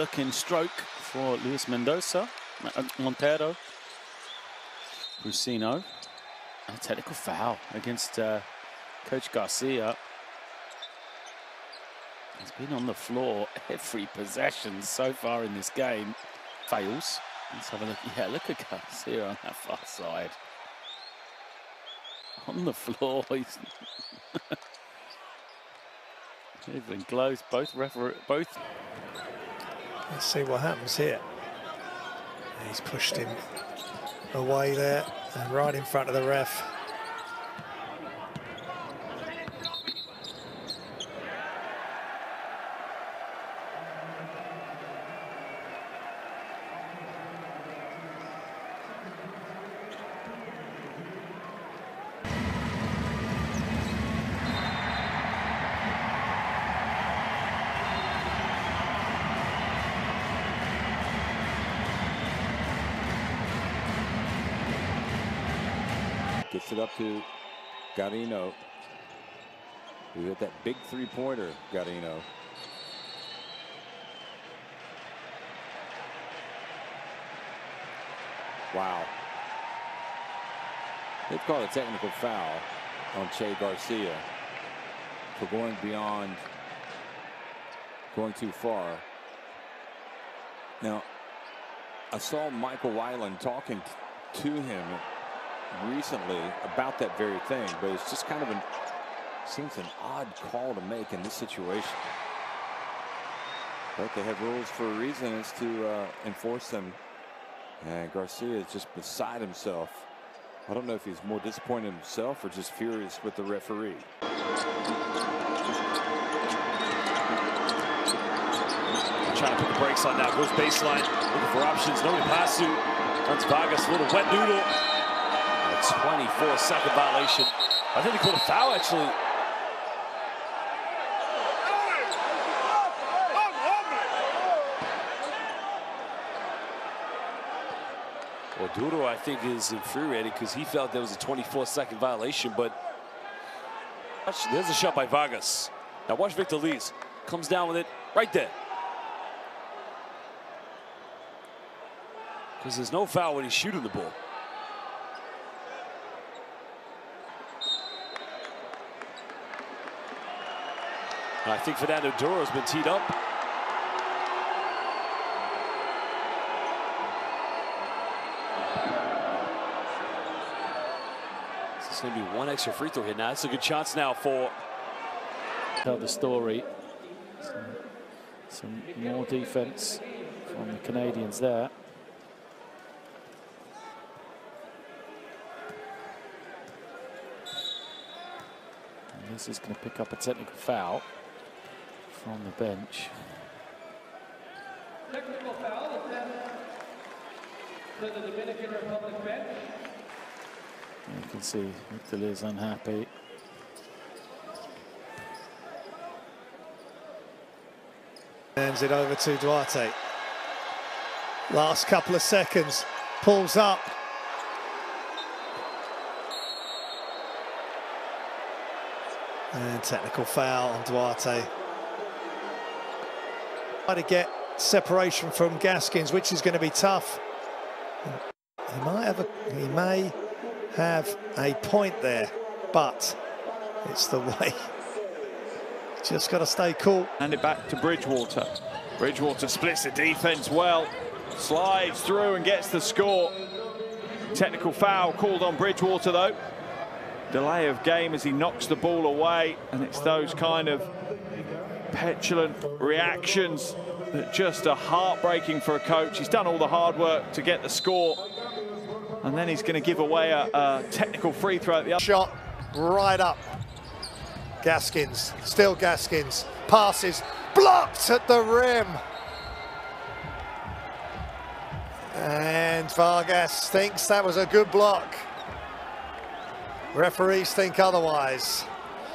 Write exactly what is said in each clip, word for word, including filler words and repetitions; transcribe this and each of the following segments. looking stroke for Luis Mendoza. Montero. Brusino. A technical foul against uh, Coach Garcia. He's been on the floor every possession so far in this game. Fails. Let's have a look. Yeah, look at Garcia on that far side. On the floor. He's even close. Both referee. Both. Let's see what happens here. He's pushed him away there and right in front of the ref. Gets it up to Garino, who hit that big three-pointer, Garino. Wow. They've called a technical foul on Che Garcia for going beyond, going too far. Now, I saw Michael Wyland talking to him recently about that very thing, but it's just kind of an seems an odd call to make in this situation. But they have rules for a reason, is to uh, enforce them. And Garcia is just beside himself. I don't know if he's more disappointed in himself or just furious with the referee. Trying to put the brakes on now. Goes baseline, looking for options. No pass suit. Runs Vargas, a little wet noodle. twenty-four second violation. I think he called a foul, actually. Oduro, I think, is infuriated because he felt there was a twenty-four second violation, but there's a shot by Vargas. Now watch Victor Lees. Comes down with it right there. Because there's no foul when he's shooting the ball. I think Fernando Duro has been teed up. This is going to be one extra free throw here now. That's a good chance now for... Tell the story. Some, some more defense from the Canadians there. And this is going to pick up a technical foul from the bench. Technical foul to the Dominican Republic bench. You can see Victor Lees unhappy. Hands it over to Duarte. Last couple of seconds. Pulls up. And technical foul on Duarte. To get separation from Gaskins, which is going to be tough. He might have a, he may have a point there, but it's the way. Just got to stay cool. And it back to Bridgewater. Bridgewater splits the defense well, slides through and gets the score. Technical foul called on Bridgewater though. Delay of game as he knocks the ball away, and it's those kind of petulant reactions that just are heartbreaking for a coach. He's done all the hard work to get the score, and then he's going to give away a, a technical free throw at the other. Shot right up. Gaskins, still Gaskins, passes, blocked at the rim. And Vargas thinks that was a good block. Referees think otherwise.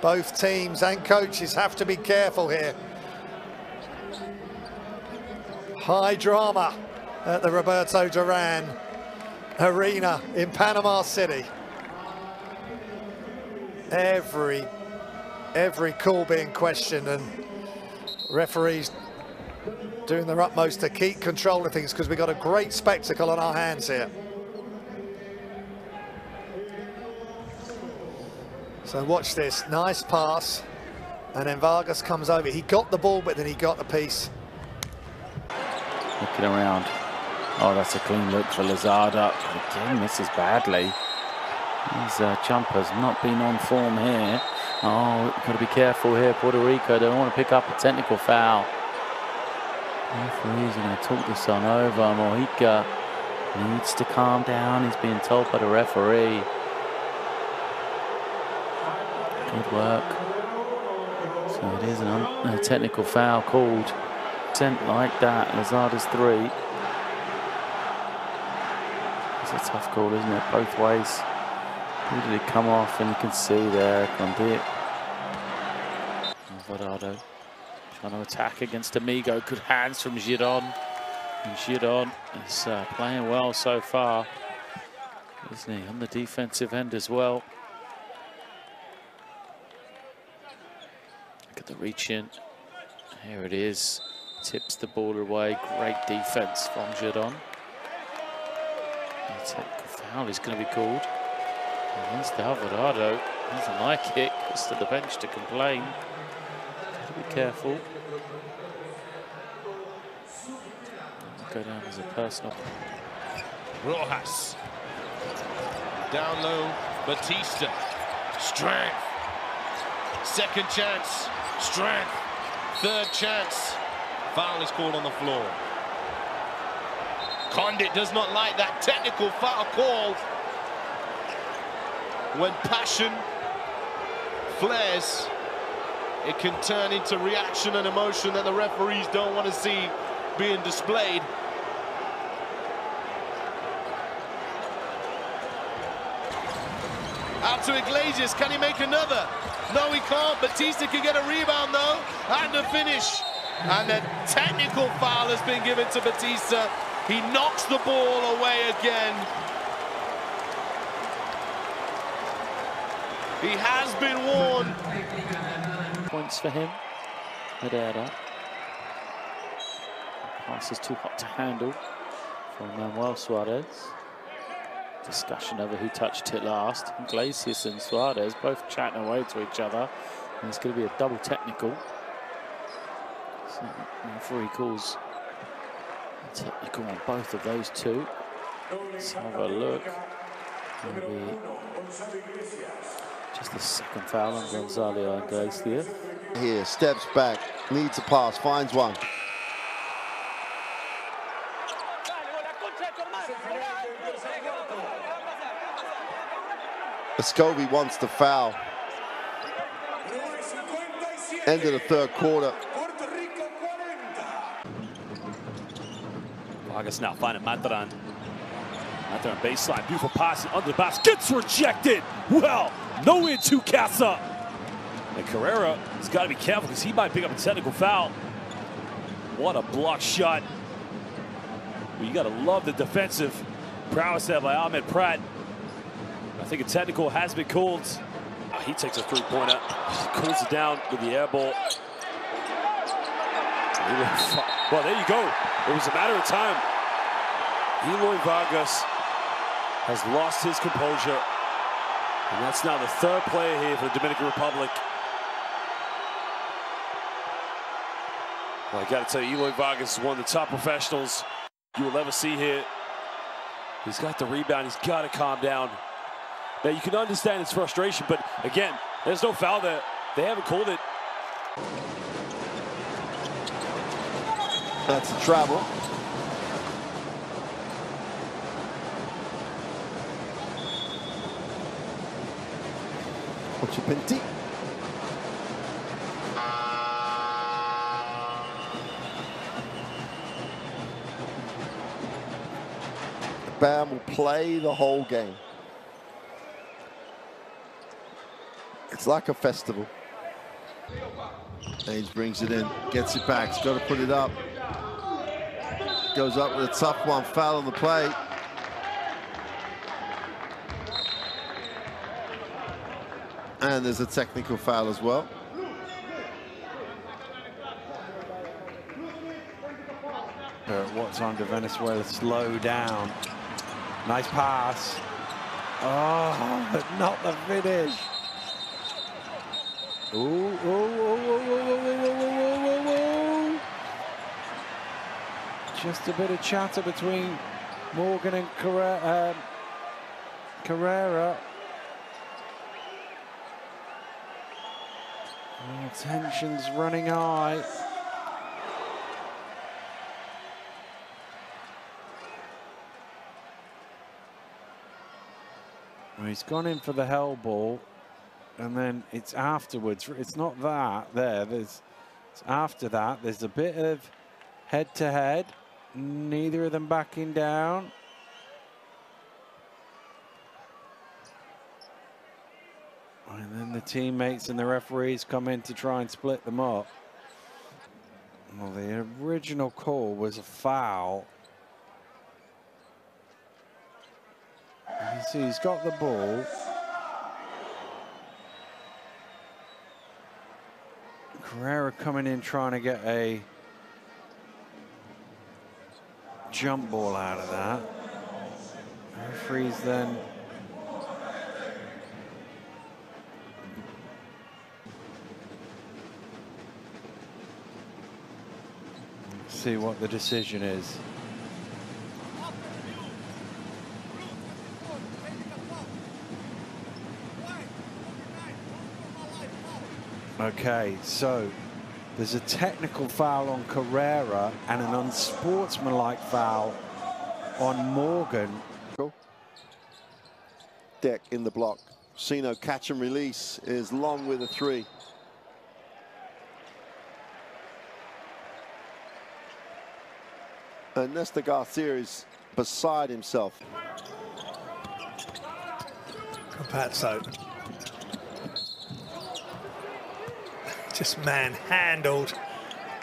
Both teams and coaches have to be careful here. High drama at the Roberto Duran Arena in Panama City. Every, every call being questioned, and referees doing their utmost to keep control of things, because we've got a great spectacle on our hands here. So watch this, nice pass, and then Vargas comes over. He got the ball, but then he got the piece. Looking around. Oh, that's a clean look for Lazardo. Again, misses badly. His uh, jumper's not been on form here. Oh, got to be careful here, Puerto Rico. They don't want to pick up a technical foul. Referee's going to talk this on over. Mojica needs to calm down. He's being told by the referee. Good work. So it is an a technical foul called. Sent like that. Lazardo's three. It's a tough call, isn't it? Both ways. Who did it come off? And you can see there, Condit. Alvarado trying to attack against Amigo. Good hands from Giron. And Giron is uh, playing well so far, isn't he? On the defensive end as well. Look at the reach in. Here it is. Tips the ball away. Great defense from Giron. A technical foul is going to be called. Against Alvarado, doesn't like it, goes to the bench to complain. Got to be careful. Go down as a personal. Rojas. Down low, Batista. Strength. Second chance. Strength. Third chance. Foul is called on the floor. Condit does not like that technical foul call. When passion flares, it can turn into reaction and emotion that the referees don't want to see being displayed. Out to Iglesias, can he make another? No, he can't. Batista can get a rebound though, and a finish. And a technical foul has been given to Batista. He knocks the ball away again. He has been warned. Points for him. Herrera. Pass is too hot to handle for Manuel Suarez. Discussion over who touched it last. Iglesias and Suarez both chatting away to each other. And it's going to be a double technical. So, before he calls a technical on both of those two. Let's have a look. Maybe just the second foul on Gonzalo and Garcia. Here, steps back, needs a pass, finds one. Escobie wants the foul. End of the third quarter. Vargas now finding Matran. Matran baseline, beautiful pass under the box, gets rejected. Well. No into Casa. And Carrera has got to be careful because he might pick up a technical foul. What a block shot. Well, you got to love the defensive prowess there by Ahmed Pratt. I think a technical has been called. Oh, he takes a three-pointer. Cools it down with the air ball. Well, there you go. It was a matter of time. Eloy Vargas has lost his composure. And that's now the third player here for the Dominican Republic. Well, I got to tell you, Eloy Vargas is one of the top professionals you will ever see here. He's got the rebound. He's got to calm down. Now, you can understand his frustration, but again, there's no foul there. They haven't called it. That's a travel. Penalty. Bam will play the whole game. It's like a festival. Hayes brings it in, gets it back, he's got to put it up. Goes up with a tough one, foul on the play. And there's a technical foul as well. Mojica at what time do Venezuela slow down? Nice pass. Oh, but not the finish. Ooh, ooh, ooh, ooh, ooh, ooh, ooh, ooh. Just a bit of chatter between Morgan and Carrera. Um, Carrera. Oh, tension's running high. He's gone in for the hell ball, and then it's afterwards. It's not that there. There's it's after that. There's a bit of head-to-head. -head. Neither of them backing down. And then the teammates and the referees come in to try and split them up. Well, the original call was a foul. You see, he's got the ball. Carrera coming in trying to get a jump ball out of that. Referees then let's see what the decision is. Okay, so there's a technical foul on Carrera and an unsportsmanlike foul on Morgan. Deck in the block. Brusino catch and release is long with a three. And Nesta Garcia is beside himself. Compazzo. Just manhandled,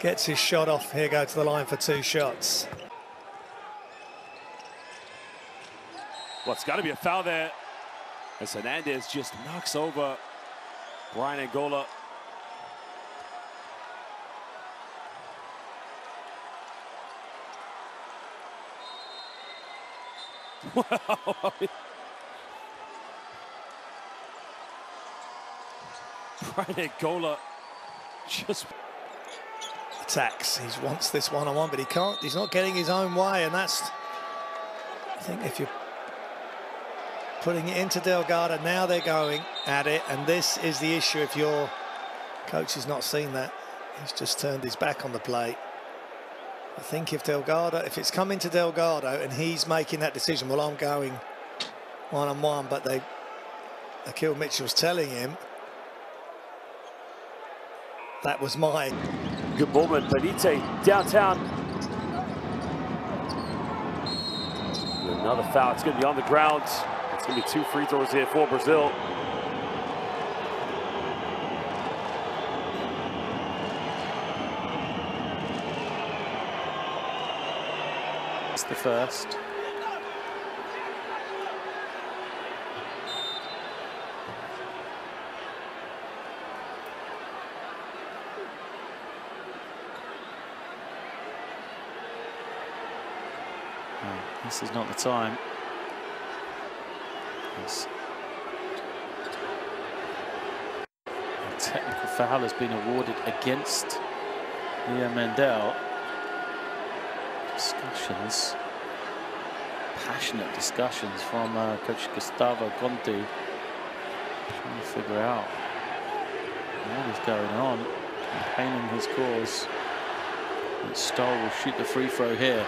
gets his shot off. Here go to the line for two shots. Well, it's got to be a foul there, as Hernandez just knocks over Brian Angola. Wow. Brian Angola. Just attacks. He wants this one-on-one, but he can't. He's not getting his own way, and that's. I think if you're putting it into Delgado, now they're going at it, and this is the issue. If your coach has not seen that, he's just turned his back on the play. I think if Delgado, if it's coming to Delgado, and he's making that decision, well, I'm going one-on-one, but they, Akil Mitchell's telling him. That was mine. Good moment, Benite downtown. Another foul. It's going to be on the ground. It's going to be two free throws here for Brazil. It's the first. This is not the time. Yes. A technical foul has been awarded against Leo Mendel. Discussions, passionate discussions from uh, Coach Gustavo Conti. Trying to figure out what is going on, campaigning his cause. And Stoll will shoot the free throw here.